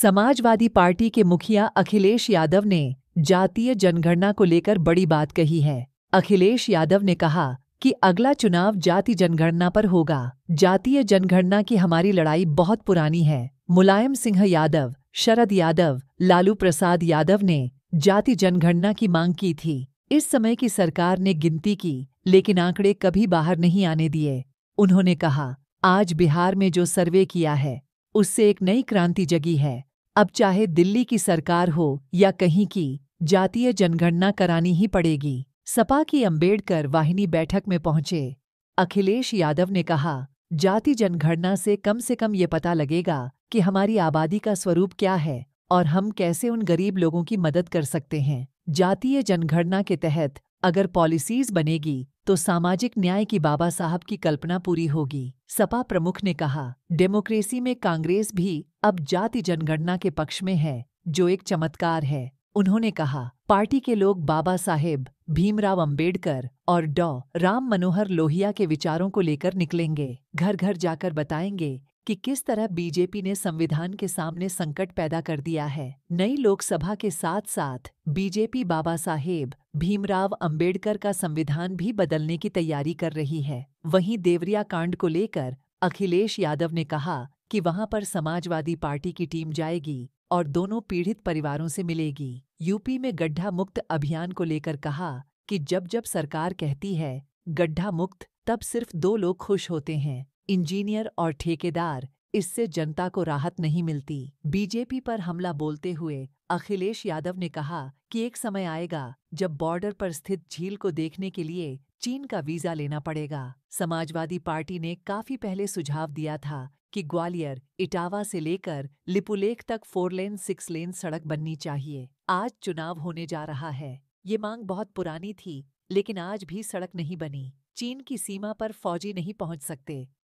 Samajwadi party के मुखिया अखिलेश यादव ने जातीय जनगणना को लेकर बड़ी बात कही है। अखिलेश यादव ने कहा कि अगला चुनाव जाति जनगणना पर होगा। जातीय जनगणना की हमारी लड़ाई बहुत पुरानी है। मुलायम सिंह यादव, शरद यादव, लालू प्रसाद यादव ने जाति जनगणना की मांग की थी। इस समय की सरकार ने गिनती की, लेकिन आंकड़े कभी बाहर नहीं आने दिए। उन्होंने कहा, आज बिहार में जो सर्वे किया है उससे एक नई क्रांति जगी है। अब चाहे दिल्ली की सरकार हो या कहीं की, जातीय जनगणना करानी ही पड़ेगी। सपा की अंबेडकर वाहिनी बैठक में पहुंचे। अखिलेश यादव ने कहा, जाति जनगणना से कम ये पता लगेगा कि हमारी आबादी का स्वरूप क्या है और हम कैसे उन गरीब लोगों की मदद कर सकते हैं। जातीय जनगणना के तहत अगर पॉलिसीज बनेगी तो सामाजिक न्याय की बाबा साहब की कल्पना पूरी होगी। सपा प्रमुख ने कहा, डेमोक्रेसी में कांग्रेस भी अब जाति जनगणना के पक्ष में है, जो एक चमत्कार है। उन्होंने कहा, पार्टी के लोग बाबा साहेब, भीमराव अंबेडकर और डॉ. राम मनोहर लोहिया के विचारों को लेकर निकलेंगे। घर घर जाकर बताएंगे कि किस तरह बीजेपी ने संविधान के सामने संकट पैदा कर दिया है। नई लोकसभा के साथ साथ बीजेपी बाबा साहेब भीमराव अंबेडकर का संविधान भी बदलने की तैयारी कर रही है। वहीं देवरिया कांड को लेकर अखिलेश यादव ने कहा कि वहां पर समाजवादी पार्टी की टीम जाएगी और दोनों पीड़ित परिवारों से मिलेगी। यूपी में गड्ढा मुक्त अभियान को लेकर कहा कि जब सरकार कहती है गड्ढा मुक्त, तब सिर्फ दो लोग खुश होते हैं, इंजीनियर और ठेकेदार। इससे जनता को राहत नहीं मिलती। बीजेपी पर हमला बोलते हुए अखिलेश यादव ने कहा कि एक समय आएगा जब बॉर्डर पर स्थित झील को देखने के लिए चीन का वीजा लेना पड़ेगा। समाजवादी पार्टी ने काफी पहले सुझाव दिया था कि ग्वालियर, इटावा से लेकर लिपुलेख तक 4-लेन 6-लेन सड़क बननी चाहिए। आज चुनाव होने जा रहा है। ये मांग बहुत पुरानी थी, लेकिन आज भी सड़क नहीं बनी। चीन की सीमा पर फौजी नहीं पहुंच सकते।